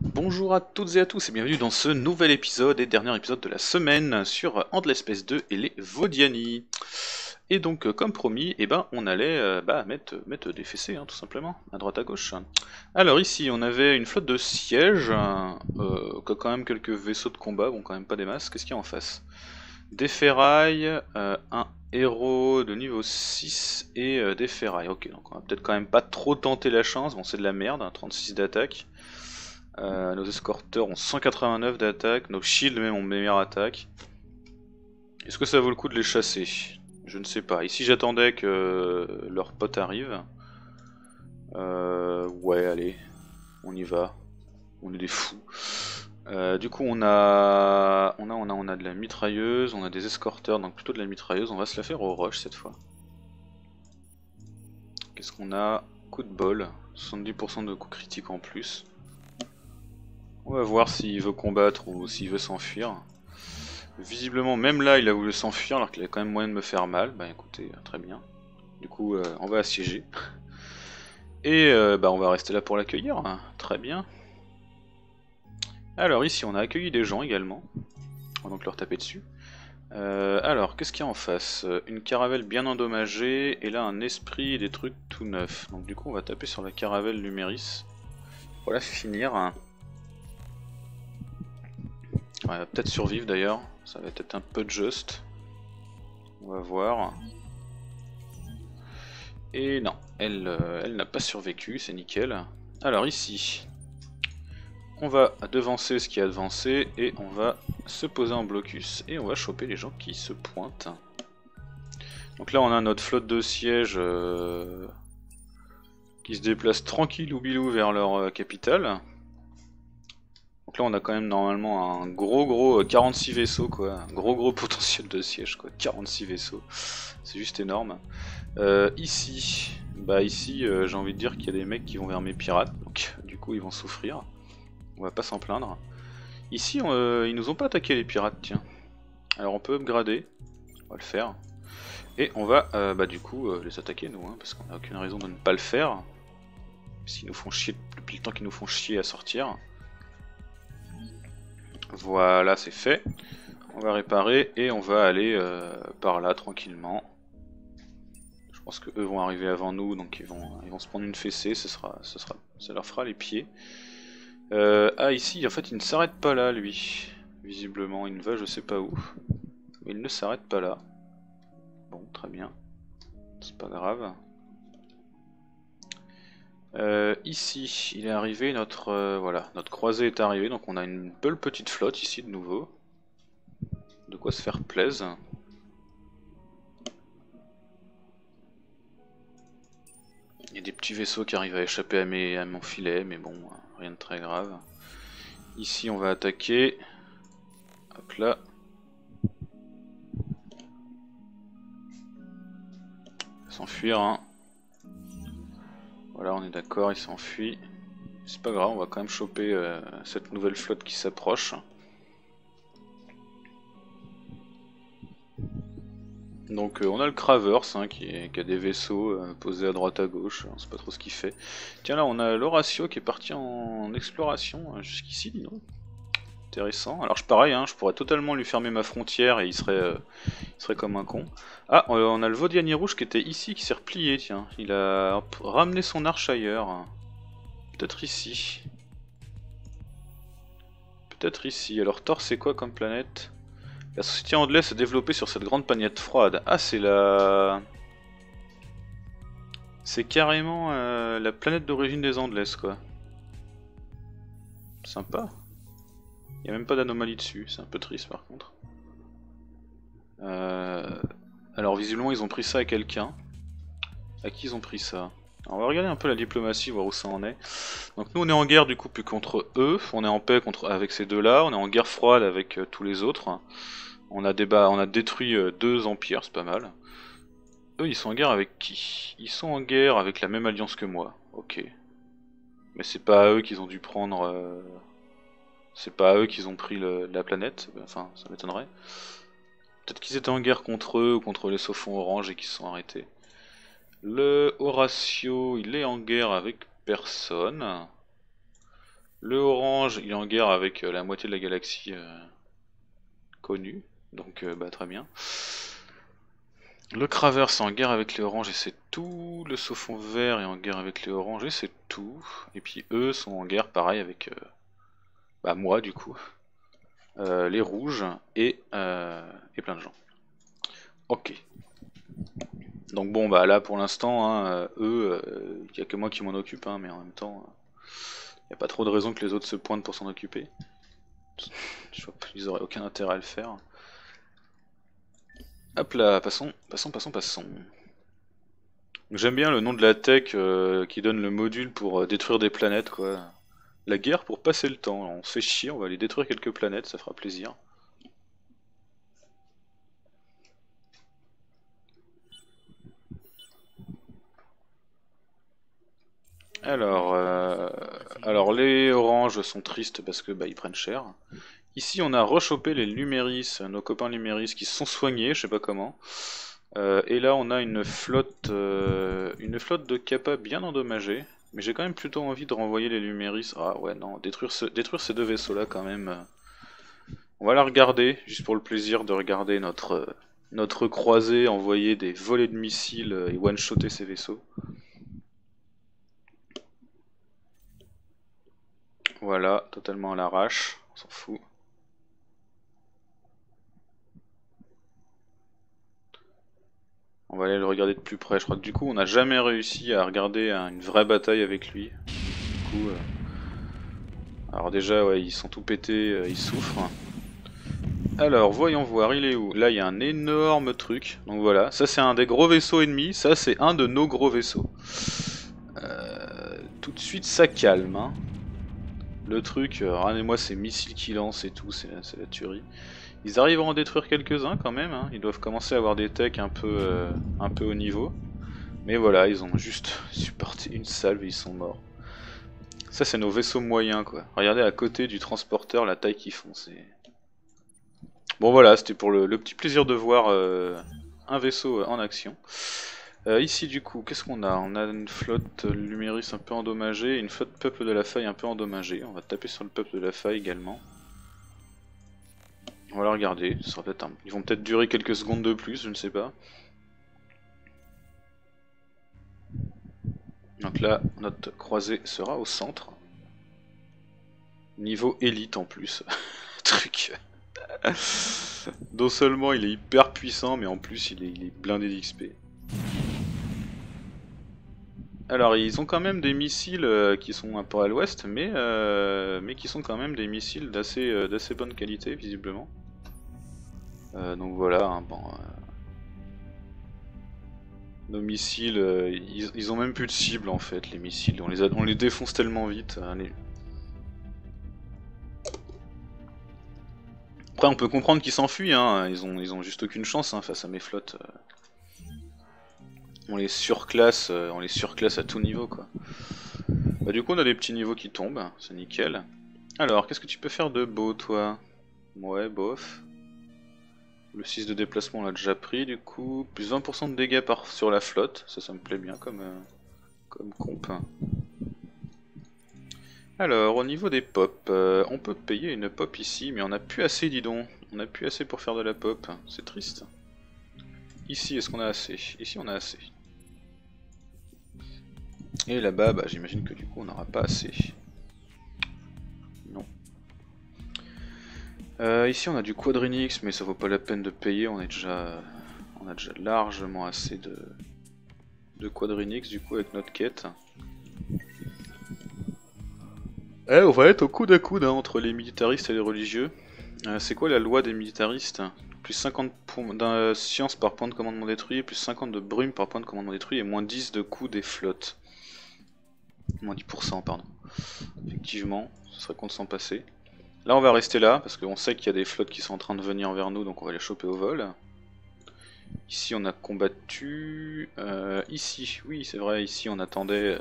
Bonjour à toutes et à tous et bienvenue dans ce nouvel épisode et dernier épisode de la semaine sur Endless Space 2 et les Vodyani. Et donc comme promis, eh ben, on allait mettre des fessées hein, tout simplement, à droite à gauche. Alors ici on avait une flotte de sièges, quand même quelques vaisseaux de combat, bon quand même pas des masses, qu'est-ce qu'il y a en face? Des ferrailles, un héros de niveau 6 et des ferrailles. Ok, donc on va peut-être quand même pas trop tenter la chance. Bon, c'est de la merde, hein, 36 d'attaque. Nos escorteurs ont 189 d'attaque. Nos shields, même, ont meilleure attaque. Est-ce que ça vaut le coup de les chasser? Je ne sais pas. Ici, j'attendais que leur pote arrive. Ouais, allez, on y va. On est des fous. Du coup on a de la mitrailleuse, on a des escorteurs, donc plutôt de la mitrailleuse, on va se la faire au rush cette fois. Qu'est-ce qu'on a? Coup de bol, 70% de coups critiques en plus. On va voir s'il veut combattre ou s'il veut s'enfuir. Visiblement même là il a voulu s'enfuir alors qu'il a quand même moyen de me faire mal, bah écoutez, très bien. Du coup on va assiéger. Et on va rester là pour l'accueillir, hein. Très bien. Alors ici on a accueilli des gens également, on va donc leur taper dessus. Alors qu'est-ce qu'il y a en face? Une caravelle bien endommagée et là un esprit et des trucs tout neufs. Donc du coup on va taper sur la caravelle Lumeris. Voilà, finir. Ouais, elle va peut-être survivre d'ailleurs, ça va être un peu juste. On va voir. Et non, elle n'a pas survécu, c'est nickel. Alors ici... on va devancer ce qui a devancé et on va se poser en blocus et on va choper les gens qui se pointent. Donc là on a notre flotte de sièges qui se déplace tranquille ou bilou vers leur capitale. Donc là on a quand même normalement un gros 46 vaisseaux quoi, un gros potentiel de sièges quoi, 46 vaisseaux, c'est juste énorme. Ici, j'ai envie de dire qu'il y a des mecs qui vont vers mes pirates, donc du coup ils vont souffrir. On va pas s'en plaindre. Ici, ils nous ont pas attaqué les pirates, tiens. Alors on peut upgrader, on va le faire. Et on va les attaquer nous, hein, parce qu'on a aucune raison de ne pas le faire. S'ils nous font chier, depuis le temps qu'ils nous font chier à sortir. Voilà, c'est fait. On va réparer et on va aller par là tranquillement. Je pense que eux vont arriver avant nous, donc ils vont se prendre une fessée, ça leur fera les pieds. Ici, en fait, il ne s'arrête pas là, lui. Visiblement, il ne va je sais pas où. Mais il ne s'arrête pas là. Bon, très bien. C'est pas grave. Ici, il est arrivé, notre croisée est arrivée, donc on a une belle petite flotte ici, de nouveau. De quoi se faire plaisir. Il y a des petits vaisseaux qui arrivent à échapper à mon filet, mais bon, rien de très grave. Ici, on va attaquer. Hop là. S'enfuir, hein. Voilà, on est d'accord, il s'enfuit. C'est pas grave, on va quand même choper cette nouvelle flotte qui s'approche. Donc on a le Cravers hein, qui a des vaisseaux posés à droite à gauche, on sait pas trop ce qu'il fait. Tiens là on a l'Horatio qui est parti en exploration jusqu'ici dis donc. Intéressant, alors pareil hein, je pourrais totalement lui fermer ma frontière et il serait comme un con. Ah on a le Vodyani rouge qui était ici, qui s'est replié tiens, il a ramené son arche ailleurs. Peut-être ici. Peut-être ici, alors Thor c'est quoi comme planète? La société anglaise s'est développée sur cette grande planète froide. Ah, c'est la... c'est carrément la planète d'origine des Endless, quoi. Sympa. Il n'y a même pas d'anomalie dessus, c'est un peu triste par contre. Alors visiblement ils ont pris ça à quelqu'un. À qui ils ont pris ça? Alors, on va regarder un peu la diplomatie, voir où ça en est. Donc nous on est en guerre du coup plus contre eux, on est en paix avec ces deux-là, on est en guerre froide avec tous les autres. On a détruit deux empires, c'est pas mal. Eux ils sont en guerre avec qui? Ils sont en guerre avec la même alliance que moi, ok. Mais c'est pas à eux qu'ils ont dû prendre... c'est pas à eux qu'ils ont pris la planète, enfin ça m'étonnerait. Peut-être qu'ils étaient en guerre contre eux ou contre les Sophons orange et qu'ils se sont arrêtés. Le Horatio, il est en guerre avec personne. Le orange, il est en guerre avec la moitié de la galaxie connue, donc bah, très bien. Le Cravers est en guerre avec les oranges et c'est tout. Le Sophon vert est en guerre avec les oranges et c'est tout. Et puis eux sont en guerre pareil avec bah, moi du coup. Les rouges et plein de gens. Ok. Donc bon bah là pour l'instant hein, eux, il n'y a que moi qui m'en occupe hein, mais en même temps il n'y a pas trop de raison que les autres se pointent pour s'en occuper. Je vois qu'ils n'auraient aucun intérêt à le faire. Hop là, passons. J'aime bien le nom de la tech qui donne le module pour détruire des planètes quoi. La guerre pour passer le temps, on se fait chier, on va aller détruire quelques planètes, ça fera plaisir. Alors les oranges sont tristes parce que bah, ils prennent cher. Ici on a rechopé les Lumeris, nos copains Lumeris qui se sont soignés, je sais pas comment. Et là on a une flotte de kappa bien endommagée. Mais j'ai quand même plutôt envie de renvoyer les Lumeris. Ah ouais non, détruire ces deux vaisseaux là quand même. On va la regarder, juste pour le plaisir de regarder notre croisée envoyer des volées de missiles et one-shotter ces vaisseaux. Voilà, totalement à l'arrache, on s'en fout. On va aller le regarder de plus près. Je crois que du coup on n'a jamais réussi à regarder une vraie bataille avec lui. Du coup, alors déjà ouais, ils sont tout pétés, ils souffrent. Alors voyons voir, il est où? Là il y a un énorme truc. Donc voilà, ça c'est un des gros vaisseaux ennemis. Ça c'est un de nos gros vaisseaux. Tout de suite ça calme hein. Le truc, regardez-moi ces missiles qui lancent et tout, c'est la tuerie. Ils arrivent à en détruire quelques-uns quand même, hein. Ils doivent commencer à avoir des techs un peu haut niveau. Mais voilà, ils ont juste supporté une salve et ils sont morts. Ça c'est nos vaisseaux moyens quoi. Regardez à côté du transporteur la taille qu'ils font. Bon voilà, c'était pour le petit plaisir de voir un vaisseau en action. Ici du coup, qu'est-ce qu'on a? On a une flotte Luméris un peu endommagée et une flotte Peuple de la Faille un peu endommagée. On va taper sur le Peuple de la Faille également. On va la regarder, ça sera peut-être ils vont peut-être durer quelques secondes de plus, je ne sais pas. Donc là, notre croisée sera au centre. Niveau élite en plus. Truc. Non seulement il est hyper puissant, mais en plus il est blindé d'XP. Alors ils ont quand même des missiles qui sont un peu à l'ouest, mais qui sont quand même des missiles d'assez bonne qualité visiblement. Donc voilà, hein, bon, nos missiles, ils ont même plus de cible en fait les missiles, on les défonce tellement vite. Hein, Après on peut comprendre qu'ils s'enfuient, hein, ils ont juste aucune chance hein, face à mes flottes. On les surclasse à tout niveau quoi. Bah du coup on a des petits niveaux qui tombent, c'est nickel. Alors qu'est-ce que tu peux faire de beau toi? Ouais bof. Le 6 de déplacement on l'a déjà pris du coup. Plus 20% de dégâts sur la flotte, ça me plaît bien comme comp. Alors au niveau des pop, on peut payer une pop ici mais on n'a plus assez dis donc. On n'a plus assez pour faire de la pop, c'est triste. Ici est-ce qu'on a assez? Ici on a assez. Et là-bas, bah, j'imagine que du coup on n'aura pas assez. Non. Ici on a du quadrinix, mais ça vaut pas la peine de payer, on a déjà largement assez de quadrinix du coup avec notre quête. Eh, on va être au coude à coude hein, entre les militaristes et les religieux. C'est quoi la loi des militaristes? Plus 50 de science par point de commandement détruit, plus 50 de brume par point de commandement détruit et moins 10 de coût des flottes. Moins 10% pardon. Effectivement, ce serait con de s'en passer. Là on va rester là, parce qu'on sait qu'il y a des flottes qui sont en train de venir vers nous, donc on va les choper au vol. Ici on a combattu... ici, oui c'est vrai, ici on attendait...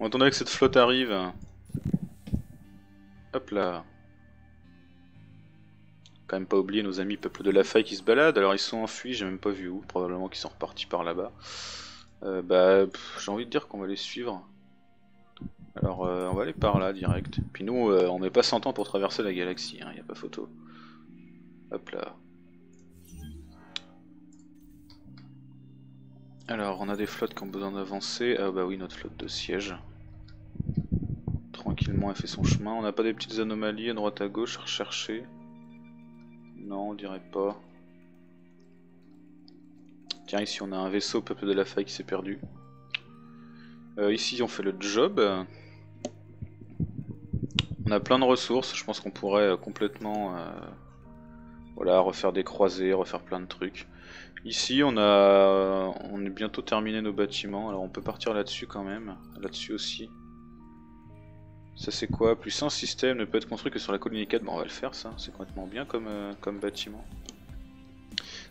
on attendait que cette flotte arrive. Hop là. Quand même pas oublier nos amis Peuple de la Faille qui se baladent. Alors ils sont enfuis, j'ai même pas vu où, probablement qu'ils sont repartis par là-bas. Bah j'ai envie de dire qu'on va les suivre. Alors on va aller par là direct. Puis nous on met pas 100 ans pour traverser la galaxie, hein, y a pas photo. Hop là. Alors on a des flottes qui ont besoin d'avancer. Ah bah oui, notre flotte de siège. Tranquillement elle fait son chemin. On n'a pas des petites anomalies à droite à gauche à rechercher? Non, on dirait pas. Tiens, ici on a un vaisseau Peuple de la Faille qui s'est perdu. Ici on fait le job. On a plein de ressources, je pense qu'on pourrait complètement voilà, refaire des croisées, refaire plein de trucs. Ici on est bientôt terminé nos bâtiments, alors on peut partir là-dessus quand même, là-dessus aussi. Ça c'est quoi? Plus un système ne peut être construit que sur la colonie 4, bon on va le faire ça, c'est complètement bien comme, comme bâtiment.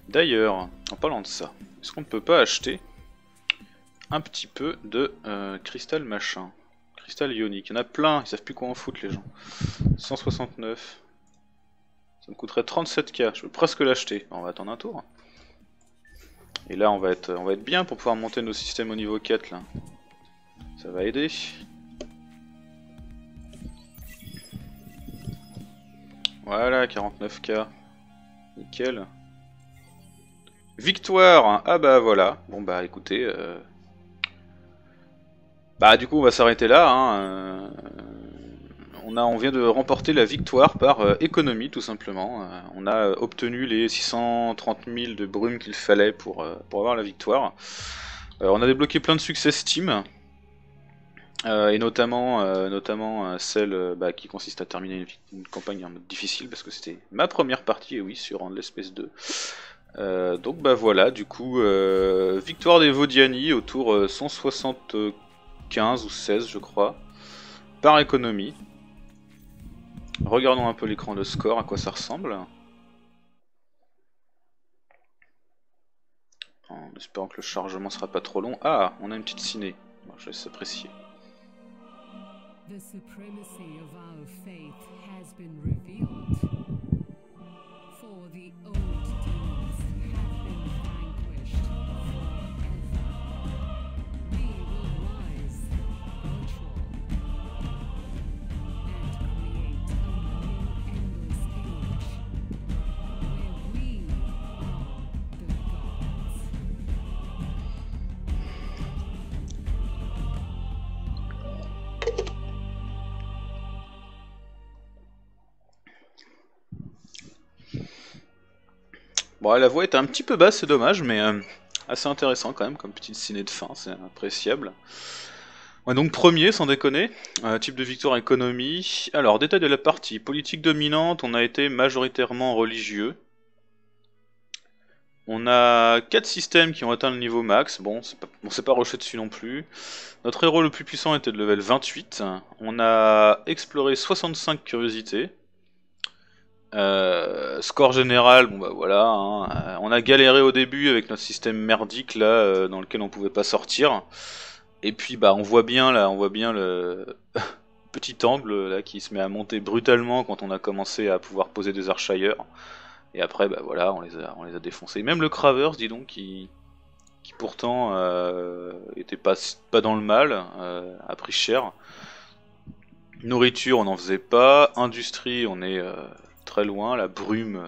D'ailleurs, en parlant de ça, est-ce qu'on ne peut pas acheter un petit peu de cristal machin, cristal ionique? Il y en a plein, ils savent plus quoi en foutre les gens. 169, ça me coûterait 37 000, je peux presque l'acheter. On va attendre un tour. Et là on va être bien pour pouvoir monter nos systèmes au niveau 4 là. Ça va aider. Voilà, 49 000, nickel. Victoire! Ah bah voilà, bon bah écoutez, bah du coup on va s'arrêter là, hein. On vient de remporter la victoire par économie tout simplement, on a obtenu les 630 000 de brume qu'il fallait pour avoir la victoire. On a débloqué plein de succès Steam, et notamment celle bah, qui consiste à terminer une campagne en mode difficile, parce que c'était ma première partie, et oui, sur Endless Space 2. Donc bah voilà, du coup, victoire des Vodyani autour 175 ou 16 je crois, par économie. Regardons un peu l'écran de score, à quoi ça ressemble. En espérant que le chargement sera pas trop long. Ah, on a une petite ciné, bon, je laisse apprécier. The supremacy of our faith has been revealed. For the old bon, la voix est un petit peu basse, c'est dommage, mais assez intéressant quand même, comme petite ciné de fin, c'est appréciable. Ouais, donc premier, sans déconner, type de victoire économie. Alors, détail de la partie, politique dominante, on a été majoritairement religieux. On a 4 systèmes qui ont atteint le niveau max, bon, on ne s'est pas rushé dessus non plus. Notre héros le plus puissant était de level 28, on a exploré 65 curiosités. Score général, bon bah voilà, hein. On a galéré au début avec notre système merdique là, dans lequel on pouvait pas sortir. Et puis bah on voit bien là, on voit bien le petit angle là qui se met à monter brutalement quand on a commencé à pouvoir poser des archailleurs. Et après bah voilà, on les a défoncés. Même le Cravers, dis donc, qui pourtant était pas dans le mal, a pris cher. Nourriture, on n'en faisait pas. Industrie, on est très loin, la brume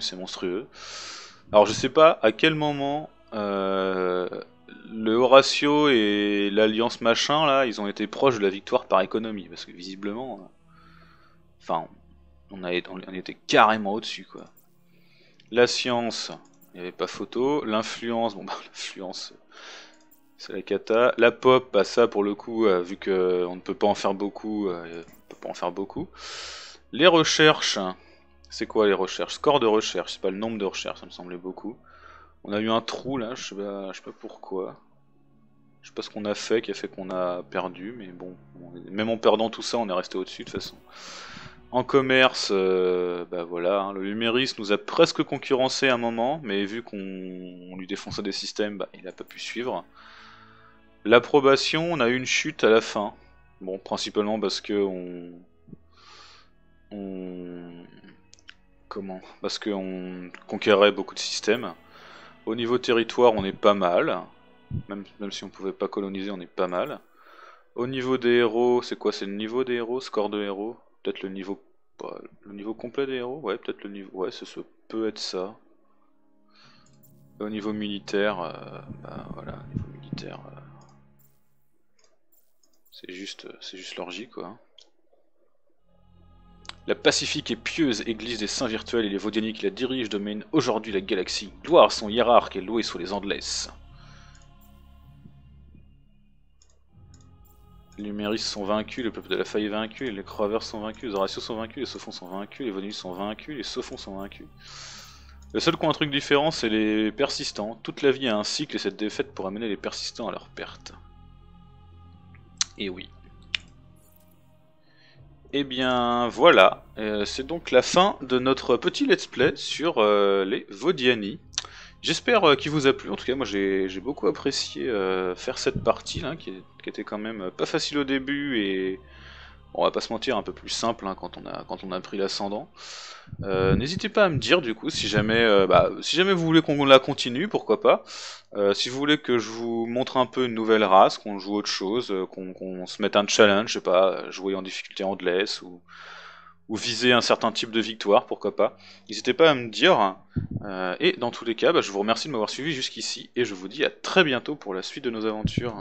c'est monstrueux. Alors je sais pas à quel moment le Horatio et l'alliance machin là, ils ont été proches de la victoire par économie, parce que visiblement, enfin, on était carrément au-dessus quoi. La science, il n'y avait pas photo. L'influence, bon bah l'influence c'est la cata. La pop, bah ça pour le coup, vu que on ne peut pas en faire beaucoup, Les recherches. C'est quoi les recherches? Score de recherche, c'est pas le nombre de recherches, ça me semblait beaucoup. On a eu un trou là, je sais pas pourquoi. Je sais pas ce qu'on a fait qui a fait qu'on a perdu, mais bon, même en perdant tout ça, on est resté au-dessus de toute façon. En commerce, bah voilà, hein, le Luméris nous a presque concurrencé à un moment, mais vu qu'on lui défonçait des systèmes, bah, il a pas pu suivre. L'approbation, on a eu une chute à la fin. Bon, principalement parce que parce qu'on conquérait beaucoup de systèmes. Au niveau territoire, on est pas mal. Même si on pouvait pas coloniser, on est pas mal. Au niveau des héros, c'est quoi? C'est le niveau des héros, score de héros? Peut-être le niveau... Bah, le niveau complet des héros? Ouais, peut-être le niveau... Ouais, ça peut être ça. Et au niveau militaire, bah voilà, au niveau militaire... C'est juste l'orgie, quoi. La pacifique et pieuse église des saints virtuels et les Vodyani qui la dirigent dominent aujourd'hui la galaxie. Gloire à son hiérarque et loué sous les Endless. Les Numéris sont vaincus, le peuple de la Faille est vaincu, les Cravers sont vaincus, les Horatio sont vaincus, les Sophons sont vaincus, les Vodyani sont vaincus, les Sophons sont vaincus. Le seul qui a un truc différent, c'est les persistants. Toute la vie a un cycle et cette défaite pourra amener les persistants à leur perte. Et oui. Et bien voilà, c'est donc la fin de notre petit let's play sur les Vodyani. J'espère qu'il vous a plu, en tout cas moi j'ai beaucoup apprécié faire cette partie là, qui était quand même pas facile au début et on va pas se mentir un peu plus simple hein, quand on a pris l'ascendant. N'hésitez pas à me dire du coup si jamais vous voulez qu'on la continue, pourquoi pas. Si vous voulez que je vous montre un peu une nouvelle race, qu'on joue autre chose, qu'on se mette un challenge, je sais pas, jouer en difficulté Endless ou viser un certain type de victoire, pourquoi pas. N'hésitez pas à me dire. Et dans tous les cas, je vous remercie de m'avoir suivi jusqu'ici et je vous dis à très bientôt pour la suite de nos aventures.